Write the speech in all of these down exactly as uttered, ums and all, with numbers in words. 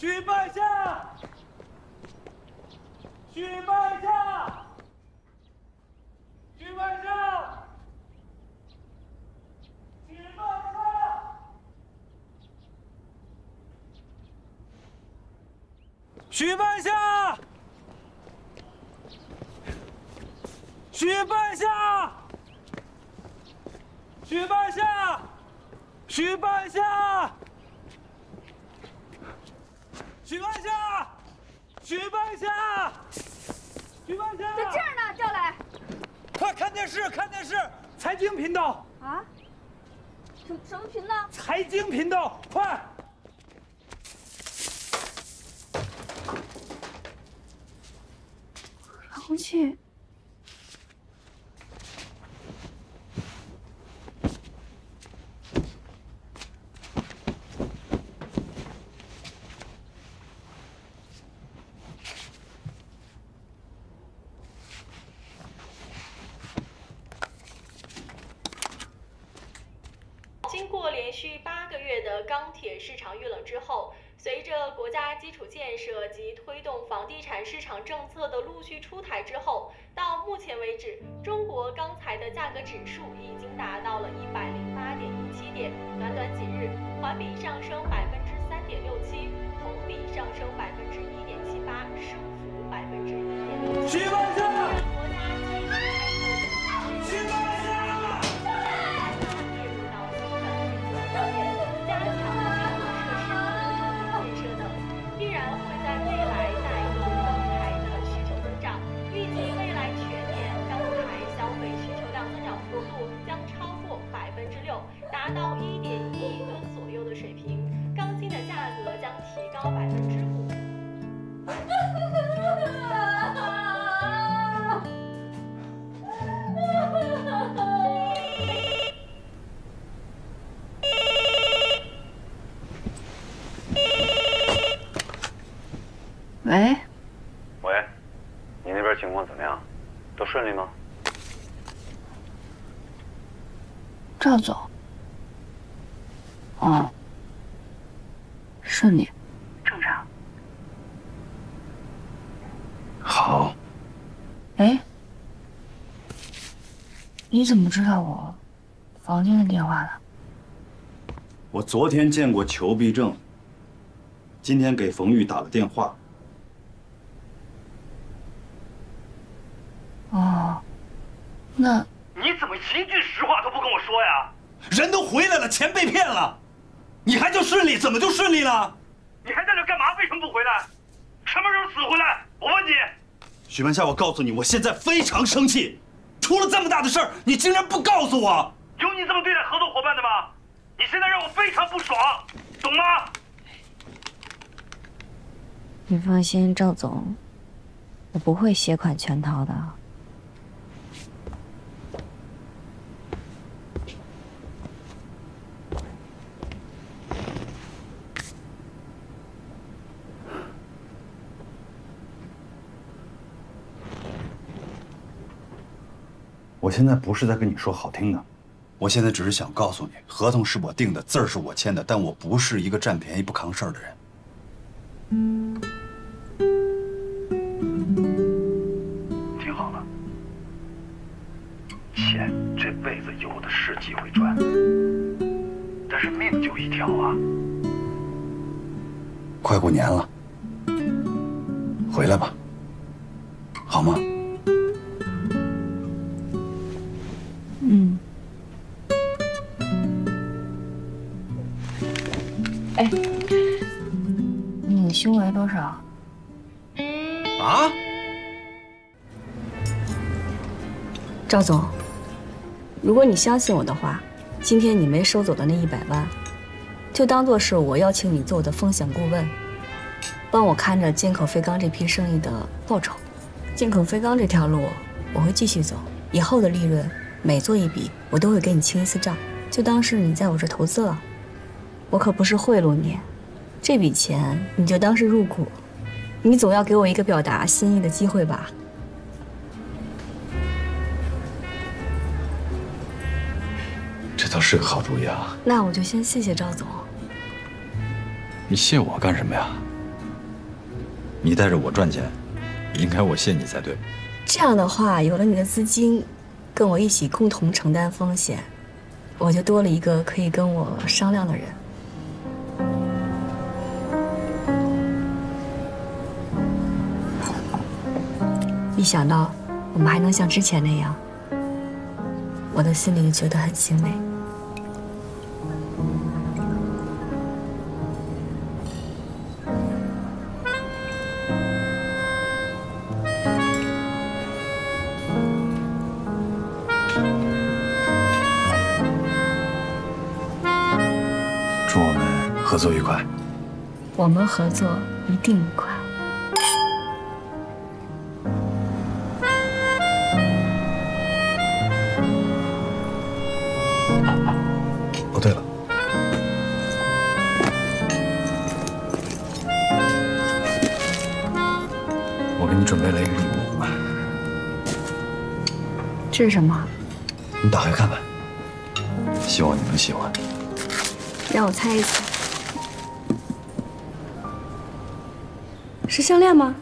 许拜下，许拜下，许拜下，许拜下。许拜下，许拜下，许拜下，许拜下。 许半夏，许半夏，许半夏，在这儿呢，赵磊。快看电视，看电视，财经频道。啊？什什么频道？财经频道，快！韩红气。 市场遇冷之后，随着国家基础建设及推动房地产市场政策的陆续出台之后，到目前为止，中国钢材的价格指数已经达到了 一百零八点一七 点，短短几日，环比上升 百分之三点六七， 同比上升 百分之一点七八，升幅 百分之一点六七。徐万胜。 喂，喂，你那边情况怎么样？都顺利吗？赵总，哦，顺利，正常。好。哎，你怎么知道我房间的电话的？我昨天见过裘必正，今天给冯玉打了电话。 哦，那你怎么一句实话都不跟我说呀？人都回来了，钱被骗了，你还叫顺利？怎么就顺利了？你还在这干嘛？为什么不回来？什么时候死回来？我问你。许半夏，我告诉你，我现在非常生气，出了这么大的事儿，你竟然不告诉我？有你这么对待合作伙伴的吗？你现在让我非常不爽，懂吗？你放心，赵总，我不会携款全掏的。 我现在不是在跟你说好听的，我现在只是想告诉你，合同是我定的，字儿是我签的，但我不是一个占便宜不扛事儿的人。听好了，钱这辈子有的是机会赚，但是命就一条啊！快过年了，回来吧，好吗？ 嗯，哎，你胸围多少？啊？赵总，如果你相信我的话，今天你没收走的那一百万，就当做是我邀请你做我的风险顾问，帮我看着进口废钢这批生意的报酬。进口废钢这条路我会继续走，以后的利润。 每做一笔，我都会给你清一次账，就当是你在我这投资了。我可不是贿赂你，这笔钱你就当是入股，你总要给我一个表达心意的机会吧。这倒是个好主意啊！那我就先谢谢赵总。你谢我干什么呀？你带着我赚钱，应该我谢你才对。这样的话，有了你的资金，跟我一起共同承担风险，我就多了一个可以跟我商量的人。 一想到我们还能像之前那样，我的心里觉得很欣慰。祝我们合作愉快。我们合作一定愉快。 这是什么？你打开看看，希望你能喜欢。让我猜一猜，是项链吗？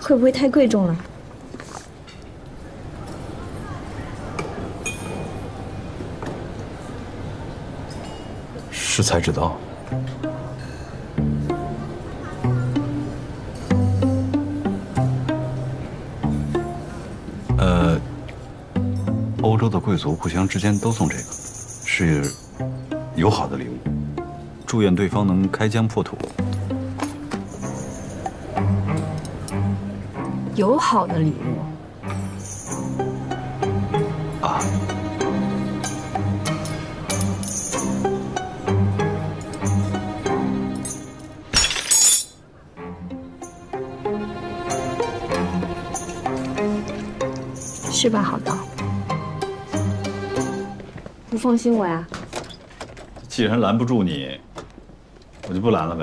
会不会太贵重了？是才知道。 欧洲的贵族互相之间都送这个，是友好的礼物，祝愿对方能开疆破土。友好的礼物啊！是吧，好道？ 不放心我呀？既然拦不住你，我就不拦了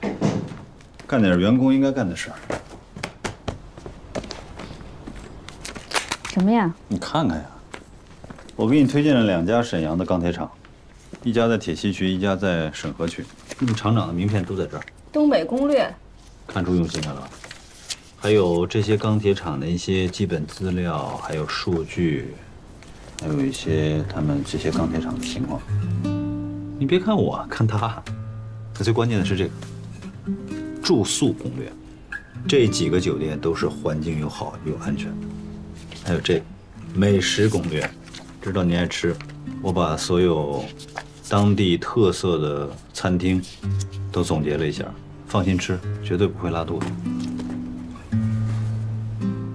呗。干点员工应该干的事儿。什么呀？你看看呀，我给你推荐了两家沈阳的钢铁厂，一家在铁西区，一家在沈河区。你们厂长的名片都在这儿。东北攻略，看出用心来了。还有这些钢铁厂的一些基本资料，还有数据。 还有一些他们这些钢铁厂的情况，你别看我，看他，最关键的是这个住宿攻略，这几个酒店都是环境又好又安全。还有这美食攻略，知道你爱吃，我把所有当地特色的餐厅都总结了一下，放心吃，绝对不会拉肚子。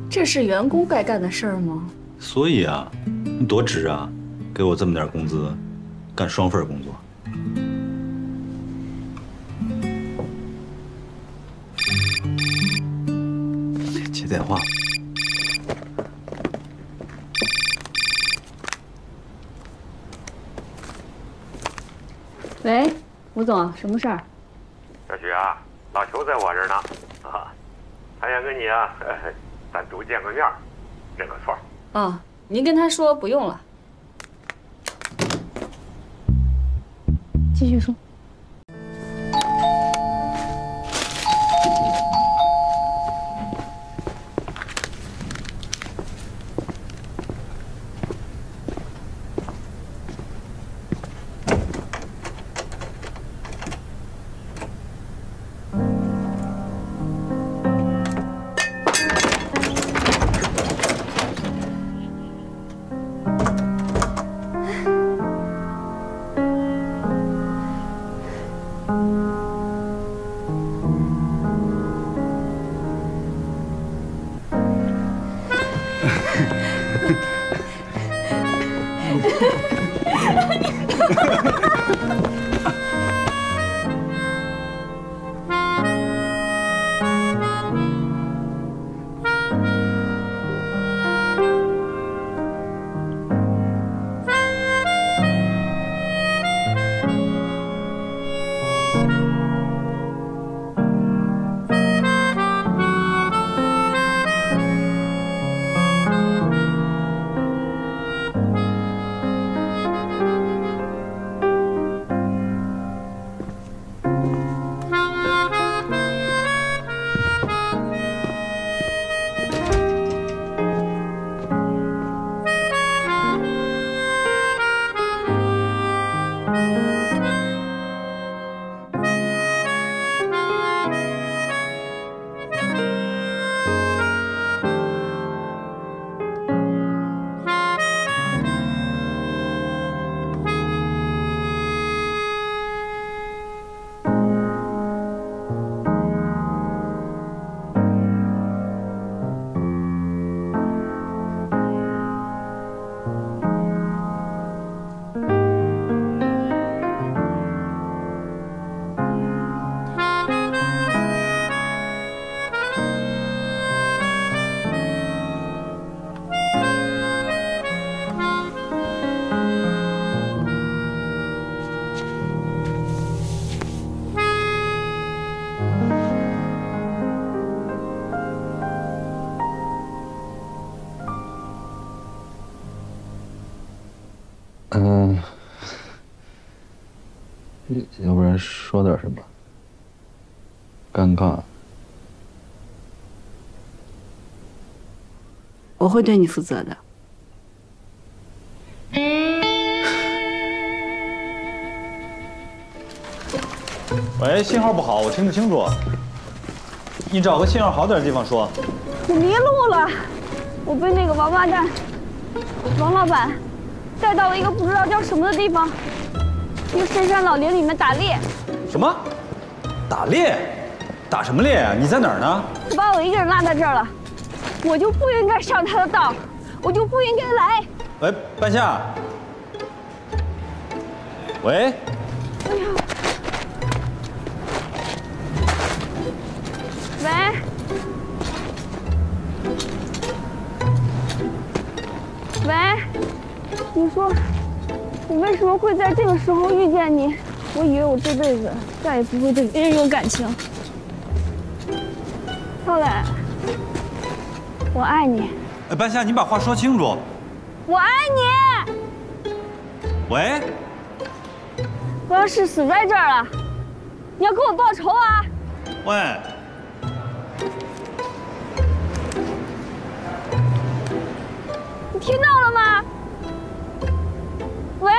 这是员工该干的事儿吗？所以啊。 你多值啊！给我这么点工资，干双份工作。接电话。喂，吴总，什么事儿？小许啊，老裘在我这儿呢，啊，他想跟你啊，单独见个面，认个错。啊。 您跟他说不用了，继续说。点什么，尴尬。我会对你负责的。喂，信号不好，我听不清楚。你找个信号好点的地方说。我迷路了，我被那个王八蛋、王老板带到了一个不知道叫什么的地方，一个深山老林里面打猎。什么？打猎？打什么猎啊？你在哪儿呢？他把我一个人落在这儿了，我就不应该上他的当，我就不应该来。喂，半夏。喂。哎呀。 喂，喂，你说我为什么会在这个时候遇见你？我以为我这辈子再也不会对别人有感情。浩磊，我爱你。哎，半夏，你把话说清楚。我爱你。喂，我要是死在这儿了，你要给我报仇啊！喂。 你听到了吗？喂，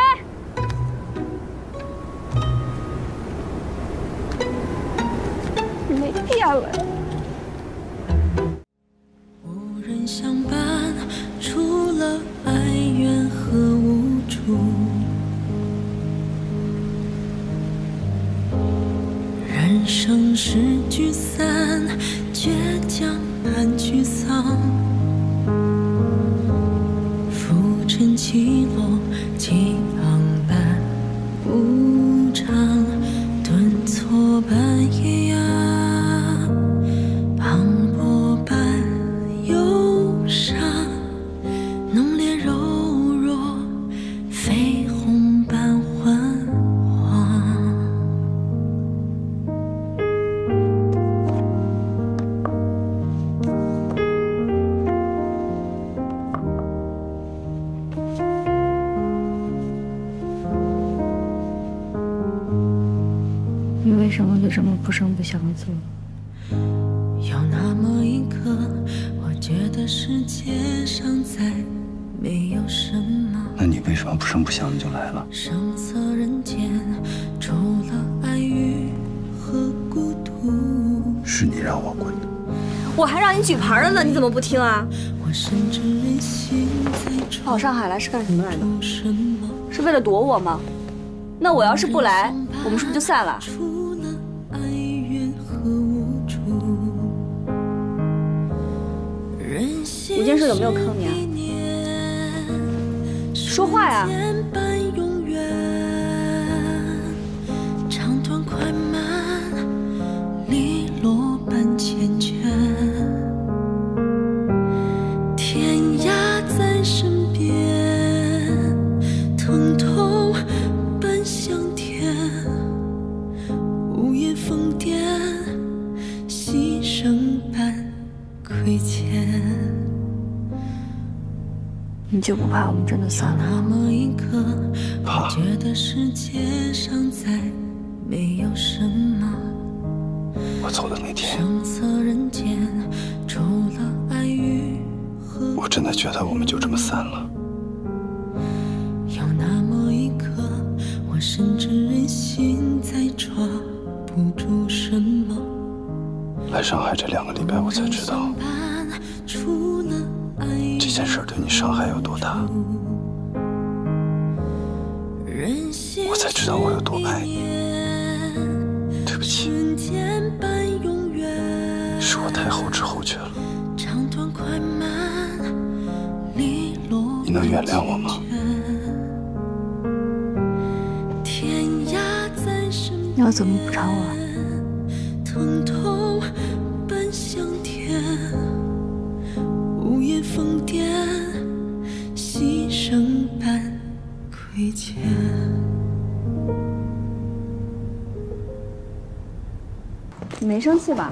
你没电了。无人相伴，除了哀怨和无助，人生是聚散，倔强和沮丧。 真起落，起航般无常，顿挫般一样，磅礴般忧伤，浓烈柔弱，绯红般昏黄。 你为什么就这么不声不响的走？有那么一刻，我觉得世界上再没有什么。那你为什么不声不响的就来了？声色人间，除了爱欲和孤独。是你让我滚的。我还让你举牌了呢，你怎么不听啊？我甚至任性在跑上海来是干什么来的？是为了躲我吗？那我要是不来，我们是不是就散了？ 有件事有没有坑你啊？说话呀！你就不怕我们真的散了？怕。我走的那天，我真的觉得我们就这么散了。有那么一刻，我甚至任性在抓不住什么。来上海这两个礼拜，我才知道。 这件事对你伤害有多大？我才知道我有多爱你。对不起，是我太后知后觉了。你能原谅我吗？你要怎么补偿我？ 疯癫，牺牲般亏欠。你没生气吧？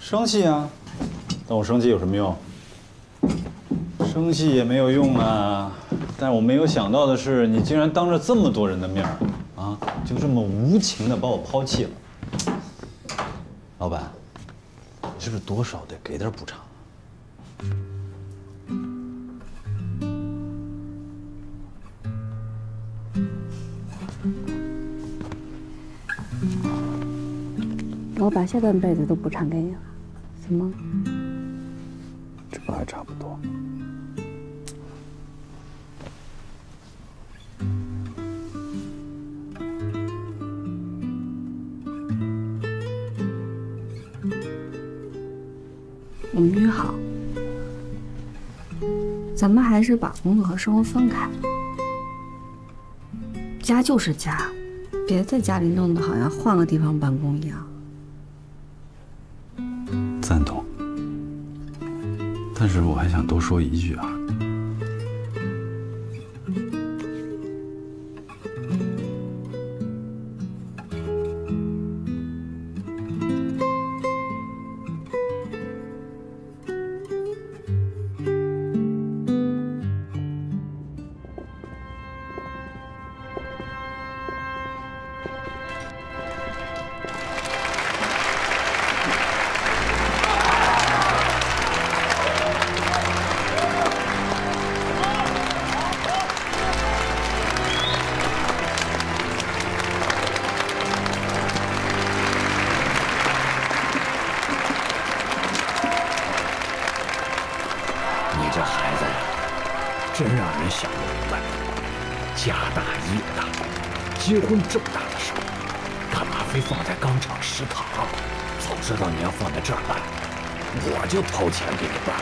生气啊！但我生气有什么用？生气也没有用啊！但我没有想到的是，你竟然当着这么多人的面啊，就这么无情的把我抛弃了。老板，你是不是多少得给点补偿？ 我把下半辈子都补偿给你了，怎么？这不还差不多？我们约好，咱们还是把工作和生活分开。家就是家，别在家里弄得好像换个地方办公一样。 赞同，但是我还想多说一句啊，结婚这么大的事，干嘛非放在钢厂食堂？早知道你要放在这儿办，我就掏钱给你办。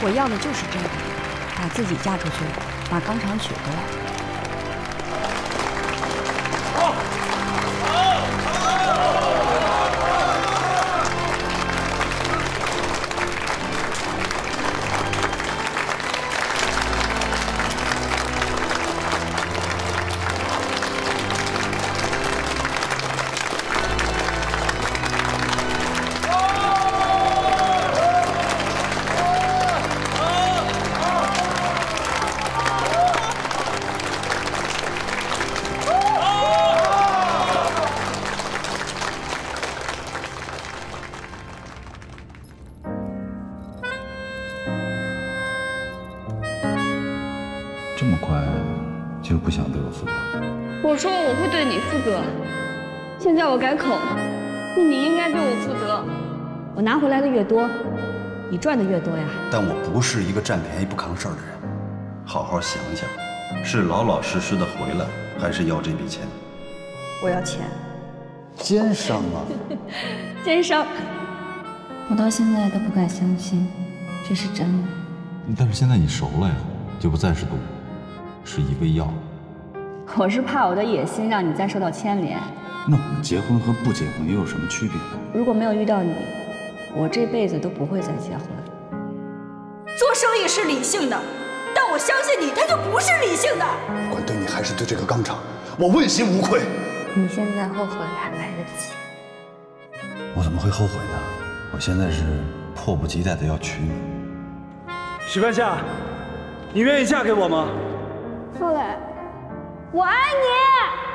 我要的就是这个，把自己嫁出去，把钢厂娶回来。好，这么快就不想对我负责？我说我会对你负责，现在我改口，那你应该对我负责。我拿回来的越多，你赚的越多呀。但我不是一个占便宜不扛事儿的人，好好想想，是老老实实的回来，还是要这笔钱？我要钱。奸商啊！奸商！我到现在都不敢相信这是真的。但是现在你熟了呀，就不再是赌。 是一味药，我是怕我的野心让你再受到牵连。那我们结婚和不结婚又有什么区别呢？如果没有遇到你，我这辈子都不会再结婚。做生意是理性的，但我相信你，他就不是理性的。不管对你还是对这个钢厂，我问心无愧。你现在后悔还来得及。我怎么会后悔呢？我现在是迫不及待的要娶你。许半夏，你愿意嫁给我吗？后来，我爱你。